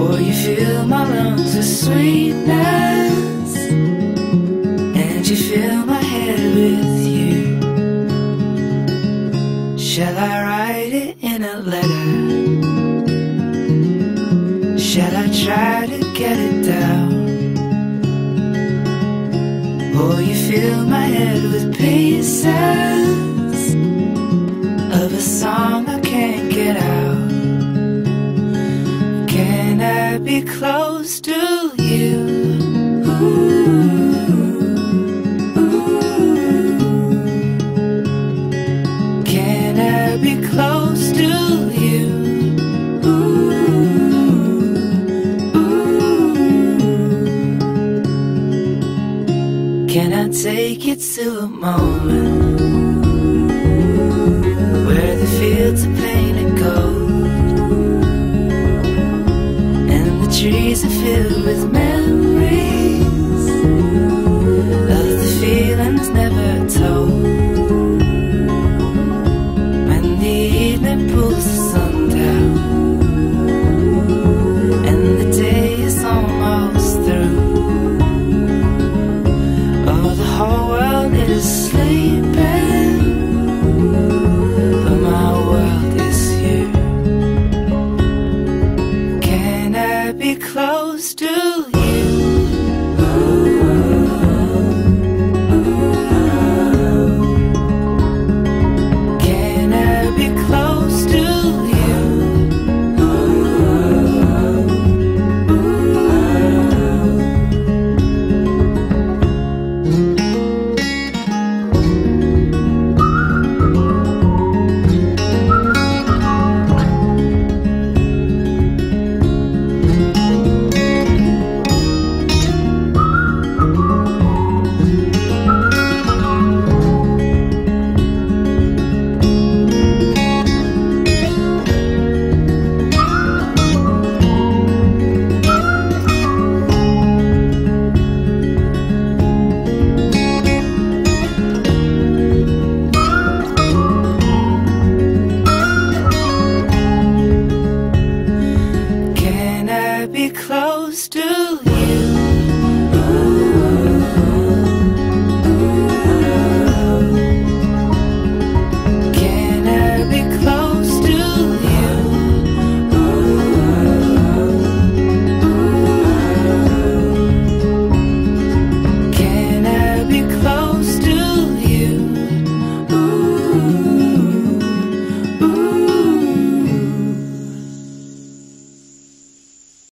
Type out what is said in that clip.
Boy, you fill my lungs with sweetness, and you fill my head with you. Shall I write it in a letter? Shall I try to get it down? Boy, you fill my head with pieces of a song I can't get out. Can I be close to you? Ooh, ooh. Can I be close to you? Ooh, ooh. Can I take it to a moment where the fields are painted gold? Trees are filled with memories of the feelings never told. When the evening pulls the sun down and the day is almost through, oh, the whole world is sleeping, but my world is you. Be close to you. Can I be close to you? Be close to